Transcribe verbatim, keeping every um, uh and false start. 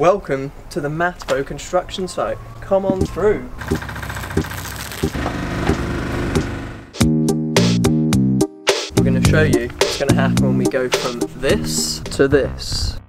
Welcome to the Matipo construction site. Come on through. We're going to show you what's going to happen when we go from this to this.